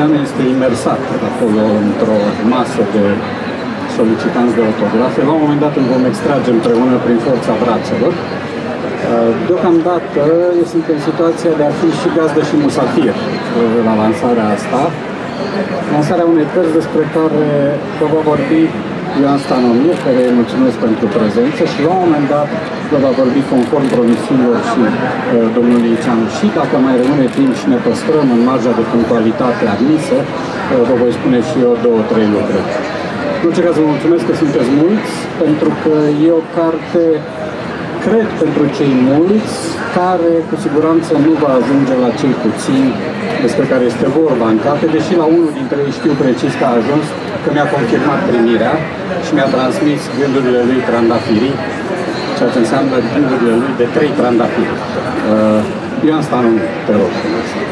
Icianu este imersată acolo într-o masă de solicitanți de autografe. La un moment dat îl vom extrage împreună prin forța brațelor. Deocamdată suntem în situația de a fi și gazdă și musafir la lansarea asta. Lansarea unei cărți despre care vă va vorbi Ioan Stanomir, care îi mulțumesc pentru prezență, și la un moment dat vă va vorbi conform promisiunilor și domnului Icianu. Și dacă mai rămâne timp și ne păstrăm în marja de punctualitate admisă, vă voi spune și eu două-trei lucruri. În orice caz, vă mulțumesc că sunteți mulți, pentru că e o carte, cred, pentru cei mulți, care cu siguranță nu va ajunge la cei puțini despre care este vorba în carte, deși la unul dintre ei știu precis că a ajuns, că mi-a confirmat primirea și mi-a transmis gândurile lui Trandafiri, ceea ce înseamnă gândurile lui de 3 trandafiri. Ioan Stanomir, te rog.